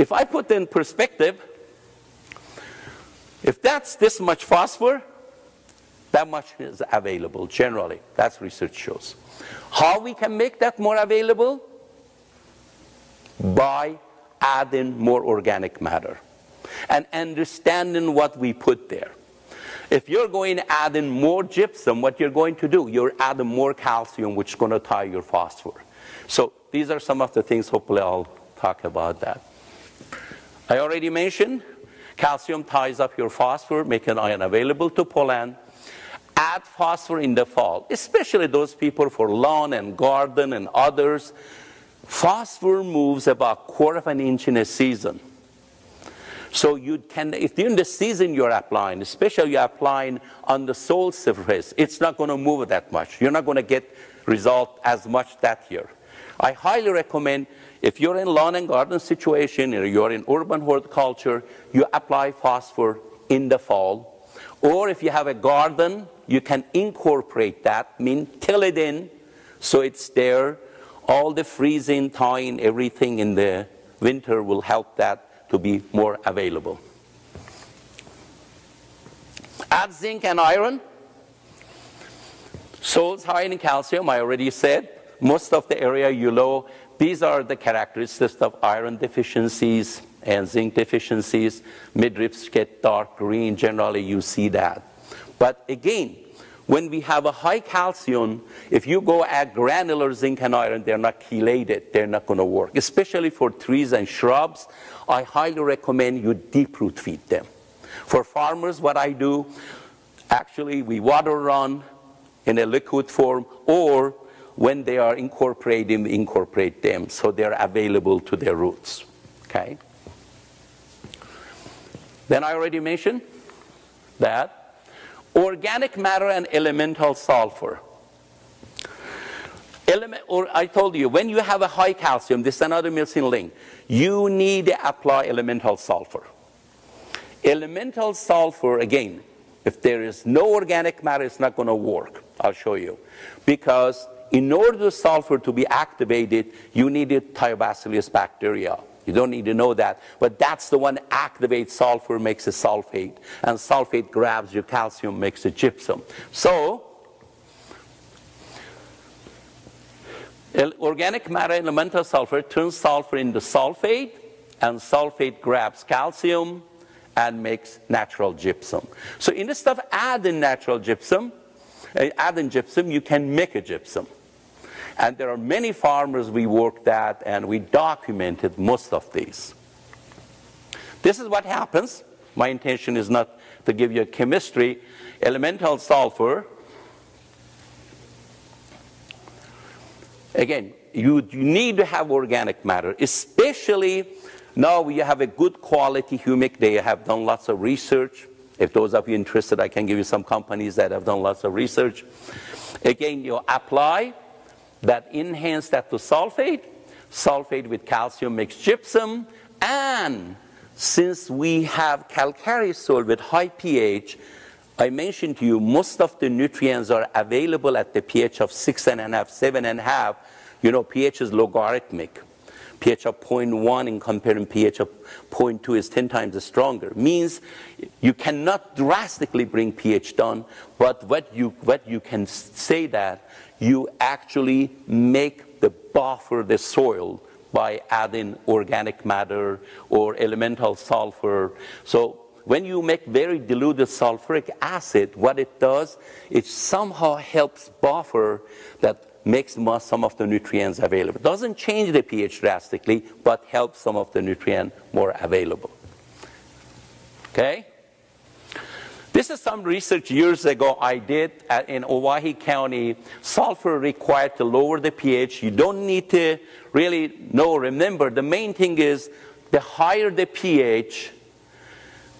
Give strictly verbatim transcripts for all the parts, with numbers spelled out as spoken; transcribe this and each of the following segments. If I put in perspective, if that's this much phosphor, that much is available generally. That's research shows. How we can make that more available? By adding more organic matter and understanding what we put there. If you're going to add in more gypsum, what you're going to do, you're adding more calcium, which is going to tie your phosphor. So these are some of the things. Hopefully I'll talk about that. I already mentioned calcium ties up your phosphor, making iron available to pollen. Add phosphor in the fall, especially those people for lawn and garden and others. Phosphor moves about a quarter of an inch in a season. So you can, if during the season you're applying, especially you're applying on the soil surface, it's not going to move that much. You're not going to get result as much that year. I highly recommend, if you're in lawn and garden situation, or you're in urban horticulture, you apply phosphor in the fall. Or if you have a garden, you can incorporate that, mean till it in, so it's there. All the freezing, thawing, everything in the winter will help that to be more available. Add zinc and iron. Soils high in calcium, I already said. Most of the area you know, these are the characteristics of iron deficiencies and zinc deficiencies. Midriffs get dark green, generally you see that. But again, when we have a high calcium, if you go at granular zinc and iron, they're not chelated, they're not gonna work. Especially for trees and shrubs, I highly recommend you deep root feed them. For farmers, what I do, actually we water run in a liquid form, or when they are incorporating, we incorporate them so they're available to their roots, okay? Then I already mentioned that. Organic matter and elemental sulfur. Element, or I told you, when you have a high calcium, this is another missing link, you need to apply elemental sulfur. Elemental sulfur, again, if there is no organic matter, it's not going to work. I'll show you. Because in order for sulfur to be activated, you needed Thiobacillus bacteria. You don't need to know that, but that's the one activates sulfur, makes a sulfate, and sulfate grabs your calcium, makes a gypsum. So, organic matter, elemental sulfur, turns sulfur into sulfate, and sulfate grabs calcium and makes natural gypsum. So instead of adding natural gypsum, adding gypsum, you can make a gypsum. And there are many farmers we worked at, and we documented most of these. This is what happens. My intention is not to give you a chemistry. Elemental sulfur. Again, you, you need to have organic matter, especially now we have a good quality humic. They have done lots of research. If those of you interested, I can give you some companies that have done lots of research. Again, you apply. That enhance that to sulfate. Sulfate with calcium makes gypsum. And since we have calcareous soil with high pH, I mentioned to you most of the nutrients are available at the pH of six and a half, seven and a half. You know, pH is logarithmic. pH of zero point one in comparing pH of zero point two is ten times stronger. Means you cannot drastically bring pH down, but what you, what you can say that you actually make the buffer the soil by adding organic matter or elemental sulfur. So when you make very diluted sulfuric acid, what it does, it somehow helps buffer that makes some of the nutrients available. Doesn't change the pH drastically, but helps some of the nutrient more available. Okay? This is some research years ago I did at, in Owyhee County. Sulfur required to lower the pH. You don't need to really know. Remember, the main thing is the higher the pH,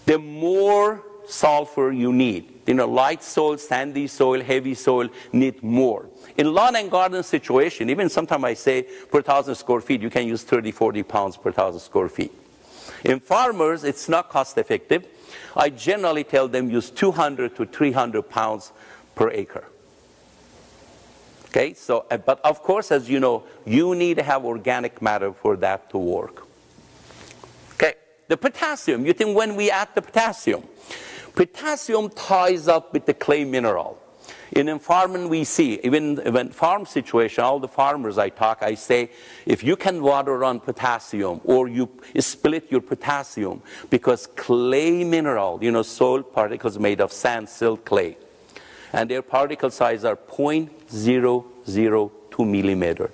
the more sulfur you need. You know, light soil, sandy soil, heavy soil need more. In lawn and garden situation, even sometimes I say per thousand square feet, you can use thirty, forty pounds per thousand square feet. In farmers, it's not cost effective. I generally tell them use two hundred to three hundred pounds per acre. Okay, so, but of course, as you know, you need to have organic matter for that to work. The potassium, you think when we add the potassium, potassium ties up with the clay mineral. In environment we see, even when farm situation, all the farmers I talk, I say, if you can water on potassium or you split your potassium, because clay mineral, you know, soil particles made of sand, silt, clay, and their particle size are zero point zero zero two millimeter.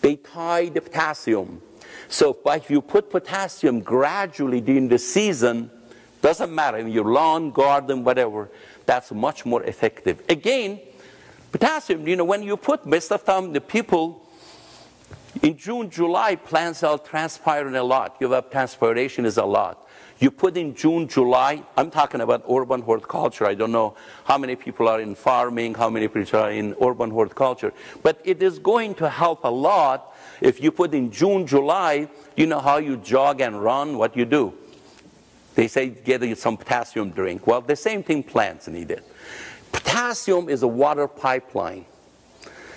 They tie the potassium. So by, if you put potassium gradually during the season, doesn't matter, in your lawn, garden, whatever, that's much more effective. Again, potassium, you know, when you put most of the time, the people, in June, July, plants are transpiring a lot. You have transpiration is a lot. You put in June, July, I'm talking about urban horticulture. I don't know how many people are in farming, how many people are in urban horticulture. But it is going to help a lot if you put in June, July, you know how you jog and run, what you do. They say get some potassium drink. Well, the same thing plants need it. Potassium is a water pipeline.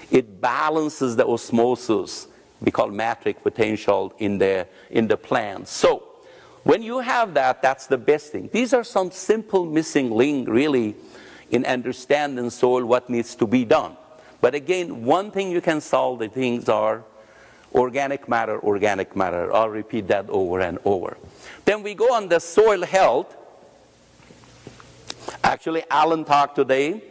It balances the osmosis, we call metric potential in the, in the plant. So when you have that, that's the best thing. These are some simple missing link really in understanding soil what needs to be done. But again, one thing you can solve the things are organic matter, organic matter. I'll repeat that over and over. Then we go on the soil health. Actually, Alan talked today.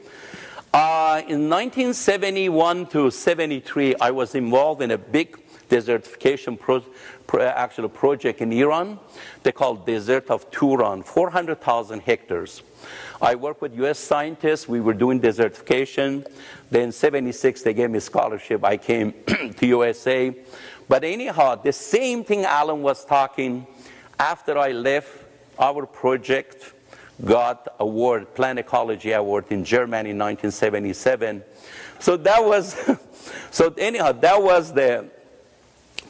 Uh, in nineteen seventy-one to seventy-three, I was involved in a big desertification pro pro actual project in Iran. They call Desert of Turan, four hundred thousand hectares. I worked with U S scientists. We were doing desertification. Then in seventy-six, they gave me a scholarship. I came to U S A. But anyhow, the same thing Alan was talking. After I left, our project got award, Plant Ecology Award in Germany in nineteen seventy-seven. So that was, so anyhow, that was the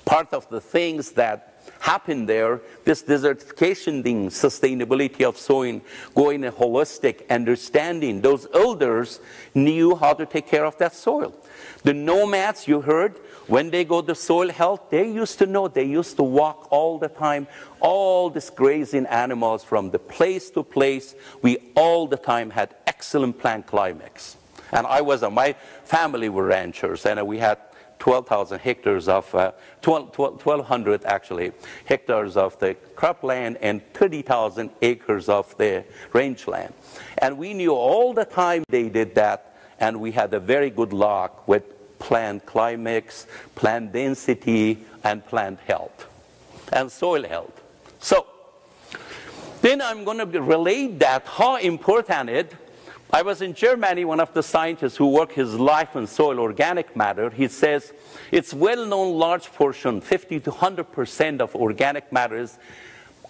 part of the things that happened there, this desertification thing, sustainability of soil, going a holistic understanding. Those elders knew how to take care of that soil. The nomads you heard, when they go to soil health, they used to know, they used to walk all the time, all these grazing animals from the place to place. We all the time had excellent plant climax. And I was, my family were ranchers, and we had twelve thousand hectares of, uh, twelve hundred actually, hectares of the cropland and thirty thousand acres of the rangeland. And we knew all the time they did that, and we had a very good luck with plant climax, plant density, and plant health, and soil health. So then I'm going to relate that, how important it. I was in Germany, one of the scientists who worked his life on soil organic matter, he says it's well-known large portion, fifty to one hundred percent of organic matter is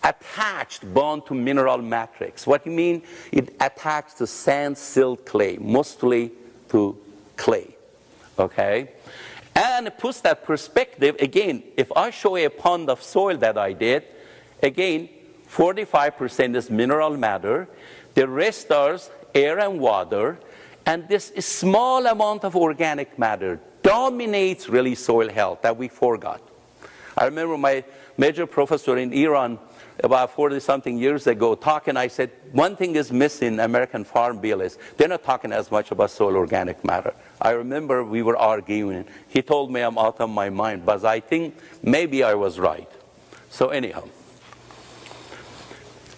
attached, bound to mineral matrix. What do you mean? It attached to sand, silt, clay, mostly to clay, okay? And puts that perspective, again, if I show a pond of soil that I did, again, forty-five percent is mineral matter, the rest are air and water, and this small amount of organic matter dominates really soil health that we forgot. I remember my major professor in Iran about forty something years ago talking, I said, one thing is missing American Farm Bill is, they're not talking as much about soil organic matter. I remember we were arguing. He told me I'm out of my mind, but I think maybe I was right. So anyhow,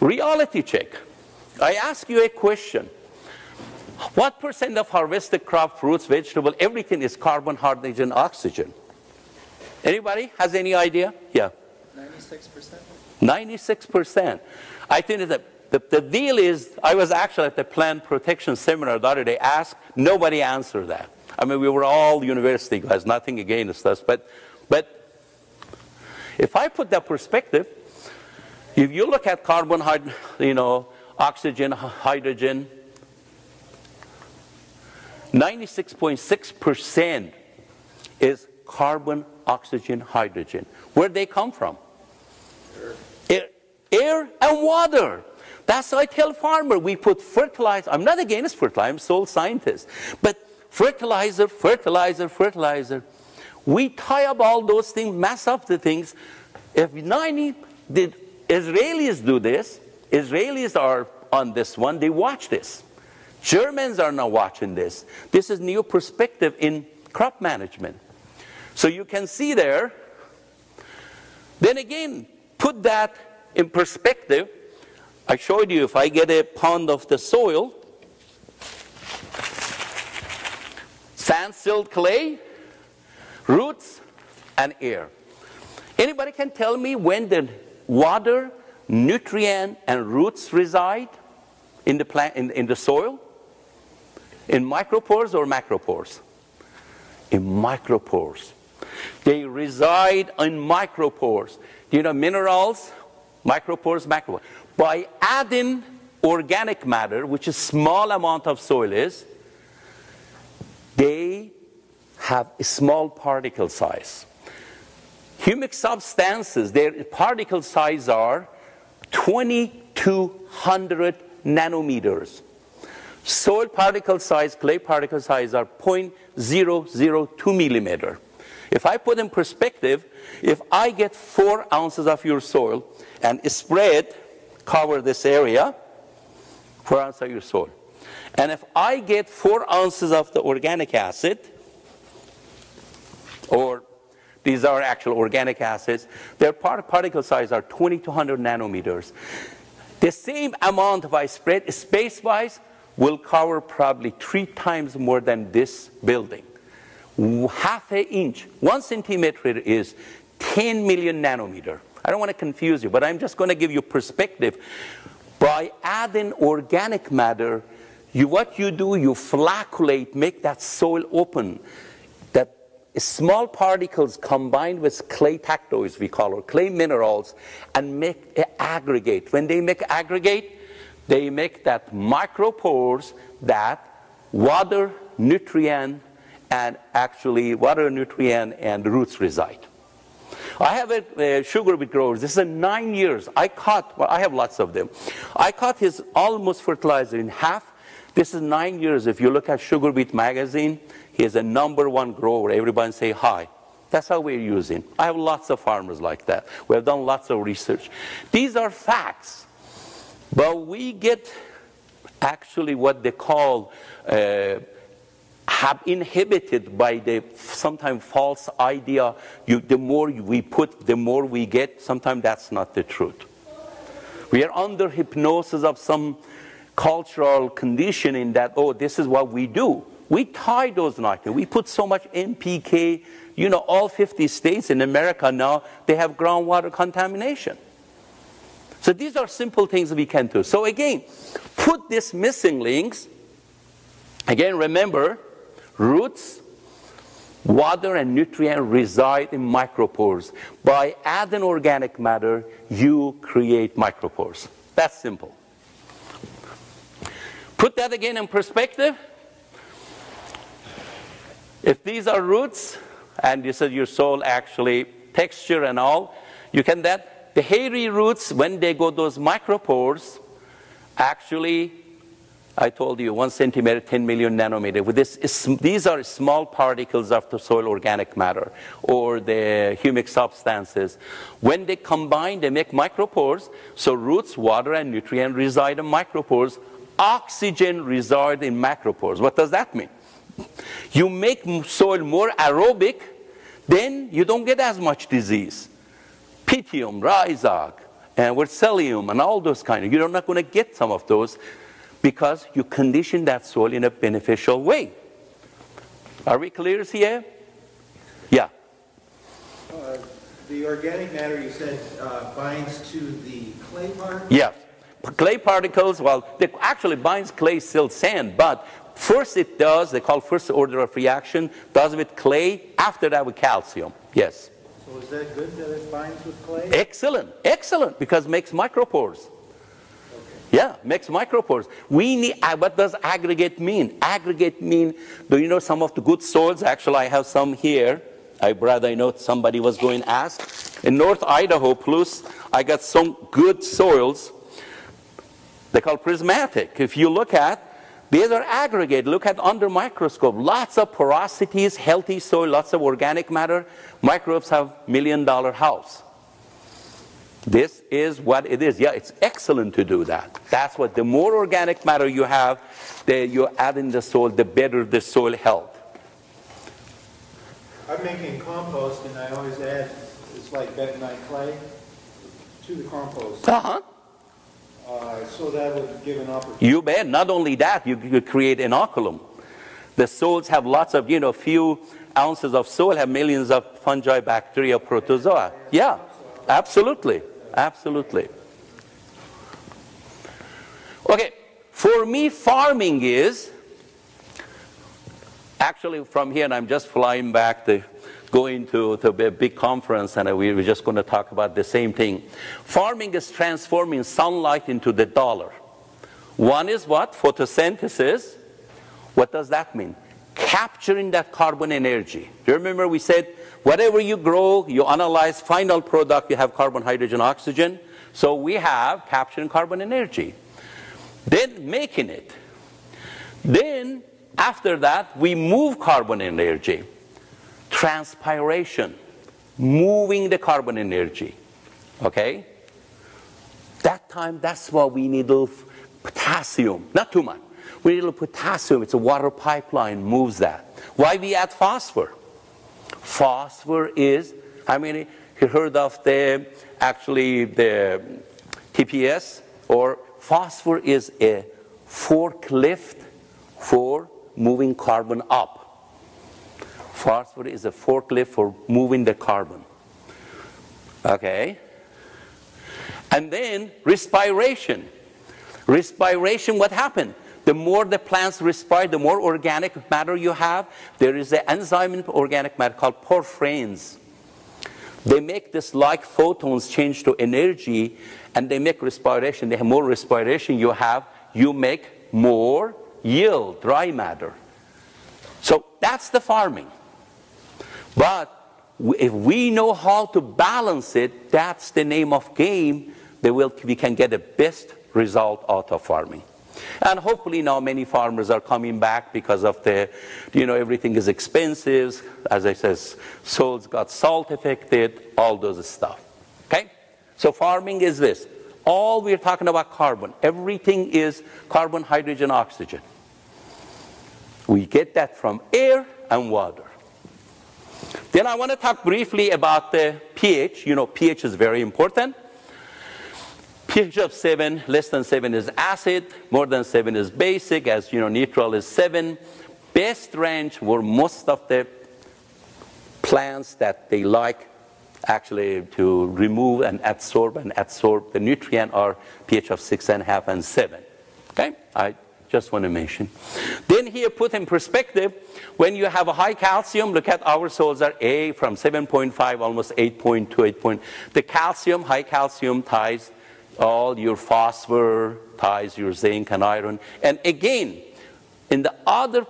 reality check. I ask you a question. What percent of harvested crop, fruits, vegetables, everything is carbon, hydrogen, oxygen? Anybody has any idea? Yeah. ninety-six percent. ninety-six percent. I think that the, the deal is, I was actually at the plant protection seminar the other day, asked, nobody answered that. I mean, we were all university guys, nothing against us. But, but if I put that perspective, if you look at carbon, hydrogen, you know, oxygen, hydrogen, ninety-six point six percent is carbon, oxygen, hydrogen. Where'd they come from? Air. Air, air and water. That's why I tell farmer, we put fertilizer. I'm not against fertilizer, I'm soil scientist. But fertilizer, fertilizer, fertilizer. We tie up all those things, mass up the things. If ninety did Israelis do this. Israelis are on this one. They watch this. Germans are now watching this. This is new perspective in crop management. So you can see there. Then again, put that in perspective. I showed you if I get a pound of the soil, sand, silt, clay, roots, and air. Anybody can tell me when the water, nutrient, and roots reside in the plant, in, in the soil? In micropores or macropores? In micropores. They reside in micropores. You know, minerals, micropores, macropores. By adding organic matter, which is small amount of soil is, they have a small particle size. Humic substances, their particle size are twenty-two hundred nanometers. Soil particle size, clay particle size are zero point zero zero two millimeter. If I put in perspective, if I get four ounces of your soil and spread, cover this area, four ounces of your soil. And if I get four ounces of the organic acid, or these are actual organic acids, their part particle size are twenty-two hundred nanometers. The same amount if I spread space-wise will cover probably three times more than this building. Half an inch, one centimeter is ten million nanometer. I don't want to confuse you, but I'm just going to give you perspective. By adding organic matter, you, what you do, you flacculate, make that soil open. That small particles combined with clay tectoids, we call it, clay minerals, and make an aggregate. When they make aggregate, they make that micropores that water, nutrient, and actually water, nutrient, and roots reside. I have a, a sugar beet grower. This is nine years. I caught, well, I have lots of them. I caught his almost fertilizer in half. This is nine years. If you look at Sugar Beet Magazine, he is a number one grower. Everybody say hi. That's how we're using. I have lots of farmers like that. We have done lots of research. These are facts. But we get actually what they call uh, have inhibited by the sometimes false idea, you, the more we put, the more we get. Sometimes that's not the truth. We are under hypnosis of some cultural conditioning that, oh, this is what we do. We tie those nitrogen. We put so much N P K. You know, all fifty states in America now, they have groundwater contamination. So these are simple things we can do. So again, put these missing links. Again, remember, roots, water, and nutrient reside in micropores. By adding organic matter, you create micropores. That's simple. Put that again in perspective. If these are roots, and this is your soil actually, texture and all, you can that, the hairy roots, when they go those micropores, actually, I told you, one centimeter, ten million nanometer. With this, these are small particles of the soil organic matter or the humic substances. When they combine, they make micropores. So roots, water, and nutrient reside in micropores. Oxygen reside in macropores. What does that mean? You make soil more aerobic, then you don't get as much disease. Pitium, Rhizoc, and Verselium, and all those kind of. You're not going to get some of those, because you condition that soil in a beneficial way. Are we clear here? Yeah. Uh, the organic matter, you said, uh, binds to the clay particles? Yeah. Clay particles, well, they actually binds clay, silt, sand, but first it does, they call first order of reaction, does with clay, after that with calcium. Yes. So is that good that it binds with clay? Excellent, excellent, because it makes micropores. Yeah, makes micropores. We need, what does aggregate mean? Aggregate mean, do you know some of the good soils? Actually, I have some here. I brother, I know somebody was going to ask. In North Idaho, plus, I got some good soils. They call prismatic. If you look at, these are aggregate. Look at under microscope. Lots of porosities, healthy soil, lots of organic matter. Microbes have million dollar house. This is what it is. Yeah, it's excellent to do that. That's what, the more organic matter you have, that you add in the soil, the better the soil health. I'm making compost, and I always add, it's like bentonite clay to the compost. Uh-huh. Uh, so that would give an opportunity. You bet. Not only that, you could create inoculum. The soils have lots of, you know, few ounces of soil have millions of fungi, bacteria, protozoa. Yeah, absolutely. Absolutely. Okay, for me, farming is, actually from here, and I'm just flying back to going to, to a big conference, and we were just going to talk about the same thing. Farming is transforming sunlight into the dollar. One is what? Photosynthesis. What does that mean? Capturing that carbon energy. Do you remember we said, whatever you grow, you analyze, final product, you have carbon, hydrogen, oxygen. So we have capturing carbon energy. Then making it. Then, after that, we move carbon energy. Transpiration, moving the carbon energy, okay? That time, that's why we need a little potassium, not too much. We need a little potassium, it's a water pipeline, moves that. Why we add phosphor? Phosphor is, I mean, you heard of the, actually the T P S, or phosphor is a forklift for moving carbon up. Phosphor is a forklift for moving the carbon, okay? And then respiration. Respiration, what happened? The more the plants respire, the more organic matter you have. There is an enzyme in organic matter called porphyrins. They make this like photons change to energy, and they make respiration. The more respiration you have, you make more yield, dry matter. So that's the farming. But if we know how to balance it, that's the name of game, they will, we can get the best result out of farming. And hopefully now many farmers are coming back because of the, you know, everything is expensive. As I said, soils got salt affected, all those stuff. Okay? So farming is this. All we're talking about carbon. Everything is carbon, hydrogen, oxygen. We get that from air and water. Then I want to talk briefly about the pH. You know, pH is very important. pH of seven, less than seven is acid, more than seven is basic, as you know, neutral is seven. Best range where most of the plants that they like actually to remove and absorb and absorb the nutrient are pH of six and a half and seven. Okay, I just want to mention. Then here, put in perspective, when you have a high calcium, look at our soils are A from seven point five, almost eight point two, eight point. The calcium, high calcium ties all your phosphor, ties your zinc and iron. And again, in the other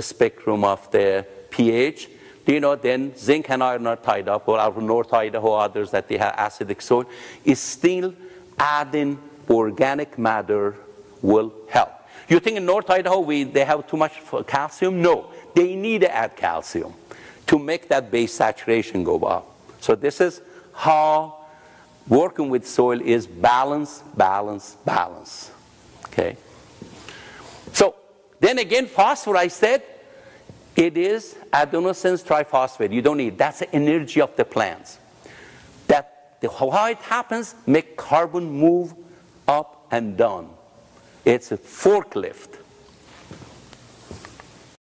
spectrum of the pH, you know, then zinc and iron are tied up, or our North Idaho, others that they have acidic soil, is still adding organic matter will help. You think in North Idaho we, they have too much calcium? No, they need to add calcium to make that base saturation go up. So this is how working with soil is balance, balance, balance, okay? So, then again, phosphor, I said, it is adenosine triphosphate. You don't need, that's the energy of the plants. That, the, how it happens, make carbon move up and down. It's a forklift.